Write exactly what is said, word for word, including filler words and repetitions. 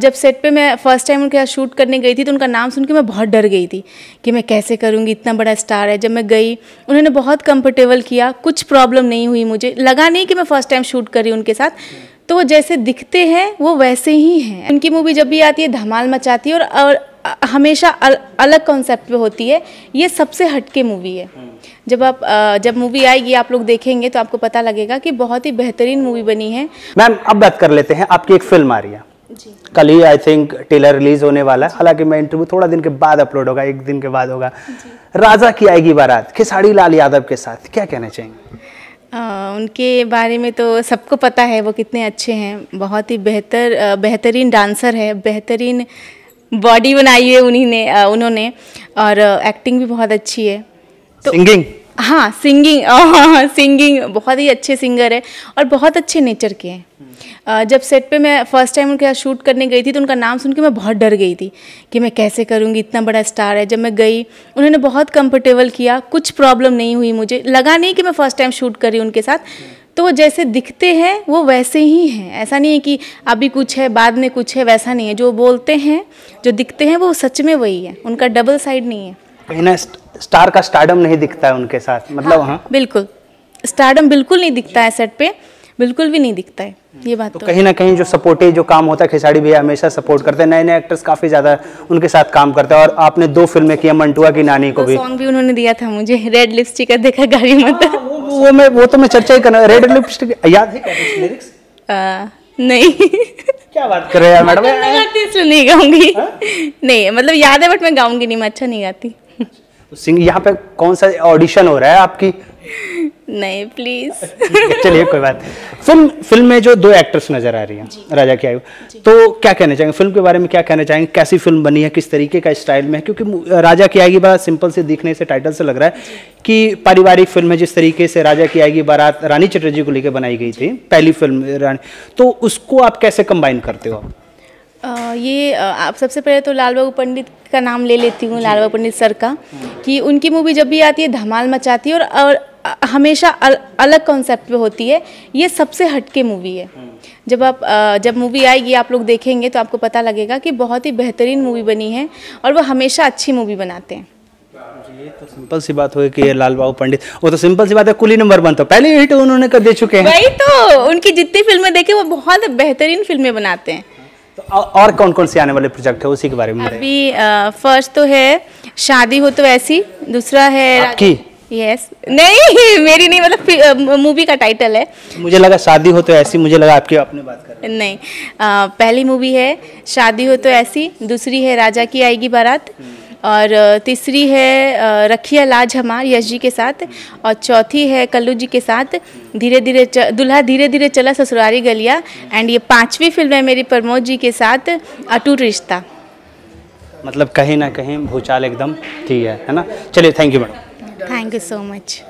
जब सेट पे मैं फर्स्ट टाइम उनके साथ शूट करने गई थी तो उनका नाम सुन के मैं बहुत डर गई थी कि मैं कैसे करूँगी, इतना बड़ा स्टार है। जब मैं गई उन्होंने बहुत कंफर्टेबल किया, कुछ प्रॉब्लम नहीं हुई, मुझे लगा नहीं कि मैं फ़र्स्ट टाइम शूट कर रही हूँ उनके साथ। तो वो जैसे दिखते हैं वो वैसे ही हैं। उनकी मूवी जब भी आती है धमाल मचाती है और, और हमेशा अल, अलग कॉन्सेप्ट पे होती है। ये सबसे हटके मूवी है। जब आप जब मूवी आएगी आप लोग देखेंगे तो आपको पता लगेगा कि बहुत ही बेहतरीन मूवी बनी है। मैम अब बात कर लेते हैं, आपकी एक फिल्म आ रही है जी। कल ही आई थिंक टेलर रिलीज होने वाला है, हालांकि मैं इंटरव्यू थोड़ा दिन के बाद अपलोड होगा, एक दिन के बाद होगा। राजा की आएगी बारात खेसारी लाल यादव के साथ, क्या कहना चाहेंगे? आ, उनके बारे में तो सबको पता है वो कितने अच्छे हैं, बहुत ही बेहतर बेहतरीन डांसर है, बेहतरीन बॉडी बनाई है उन्हीं ने उन्होंने और एक्टिंग भी बहुत अच्छी है। तो सिंगिंग हाँ सिंगिंग आ, सिंगिंग बहुत ही अच्छे सिंगर है और बहुत अच्छे नेचर के हैं। जब सेट पे मैं फर्स्ट टाइम उनके साथ शूट करने गई थी तो उनका नाम सुन के मैं बहुत डर गई थी कि मैं कैसे करूँगी, इतना बड़ा स्टार है। जब मैं गई उन्होंने बहुत कंफर्टेबल किया, कुछ प्रॉब्लम नहीं हुई, मुझे लगा नहीं कि मैं फ़र्स्ट टाइम शूट करी उनके साथ। तो वो जैसे दिखते हैं वो वैसे ही हैं, ऐसा नहीं है कि अभी कुछ है बाद में कुछ है, वैसा नहीं है। जो बोलते हैं जो दिखते हैं वो सच में वही है, उनका डबल साइड नहीं है। कहीं ना स्टार का स्टारडम नहीं दिखता है उनके साथ, मतलब हाँ, बिल्कुल स्टारडम बिल्कुल नहीं दिखता है सेट पे, बिल्कुल भी नहीं दिखता है। ये बात तो, तो कहीं ना कहीं जो सपोर्टिव जो काम होता है, खेसारी भैया हमेशा सपोर्ट करते हैं, नए नए एक्टर्स काफी ज्यादा उनके साथ काम करते हैं। और आपने दो फिल्में की, मंटुआ की नानी को भी, सॉन्ग भी उन्होंने दिया था मुझे, रेड लिपस्टिक का देखा गाड़ी मत। वो मैं वो तो मैं चर्चा ही करना, रेड लिपस्टिक याद है लिरिक्स? नहीं क्या बात कर रहे हैं मैडम, नहीं गाऊंगी, नहीं मतलब याद है बट मैं गाऊंगी नहीं, मैं अच्छा नहीं गाती। सिंग यहाँ पे कौन सा ऑडिशन हो रहा है आपकी? नहीं प्लीज चलिए कोई बात। फिल्म फिल्म में जो दो एक्ट्रेस नजर आ रही हैं राजा की आएगी, तो क्या कहना चाहेंगे फिल्म के बारे में, क्या कहना चाहेंगे, कैसी फिल्म बनी है, किस तरीके का स्टाइल में है? क्योंकि राजा की आएगी बारात सिंपल से दिखने से टाइटल से लग रहा है कि पारिवारिक फिल्म है। जिस तरीके से राजा की आएगी बारात रानी चटर्जी को लेकर बनाई गई थी पहली फिल्म रानी, तो उसको आप कैसे कंबाइन करते हो? आ, ये आप सबसे पहले तो लालबाबू पंडित का नाम ले लेती हूँ, लालबाबू पंडित सर का, कि उनकी मूवी जब भी आती है धमाल मचाती है और, और हमेशा अल, अलग कॉन्सेप्ट पे होती है। ये सबसे हटके मूवी है। जब आप जब मूवी आएगी आप लोग देखेंगे तो आपको पता लगेगा कि बहुत ही बेहतरीन मूवी बनी है और वो हमेशा अच्छी मूवी बनाते हैं। ये तो सिंपल सी बात होगी कि ये लालबाबू पंडित, वो तो सिंपल सी बात है कुली नंबर वन तो पहले हिट उन्होंने कर दे चुके हैं। वही तो, उनकी जितनी फिल्में देखे वो बहुत बेहतरीन फिल्में बनाते हैं। तो और कौन कौन से आने वाले प्रोजेक्ट है उसी के बारे में? अभी फर्स्ट तो है शादी हो तो ऐसी, दूसरा है आपकी यस नहीं मेरी नहीं मतलब मूवी का टाइटल है, मुझे लगा शादी हो तो ऐसी, मुझे लगा आपकी आपने बात कर नहीं। आ, पहली मूवी है शादी हो तो ऐसी, दूसरी है राजा की आएगी बारात और तीसरी है रखिया लाज हमार यश जी के साथ और चौथी है कल्लू जी के साथ धीरे धीरे दुल्हा धीरे धीरे चला ससुरारी गलिया एंड ये पांचवी फिल्म है मेरी प्रमोद जी के साथ अटूट रिश्ता। मतलब कहीं ना कहीं भूचाल एकदम ठीक है है ना। चलिए thank you madam, thank you so much.